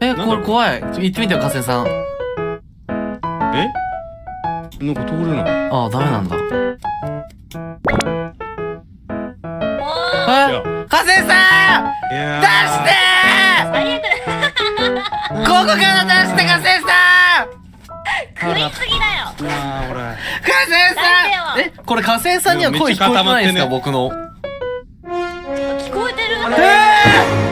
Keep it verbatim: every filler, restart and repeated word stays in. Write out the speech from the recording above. え、これ怖い。行ってみてよ、加瀬さん。え？なんか通れない。ああ、ダメなんだ。え？加瀬さん！出してー！ここから出して、加瀬さん！食いすぎだよ。ああ、俺。加瀬さん！え、これ加瀬さんには声聞こえてないんですか、僕の。聞こえてる？えー！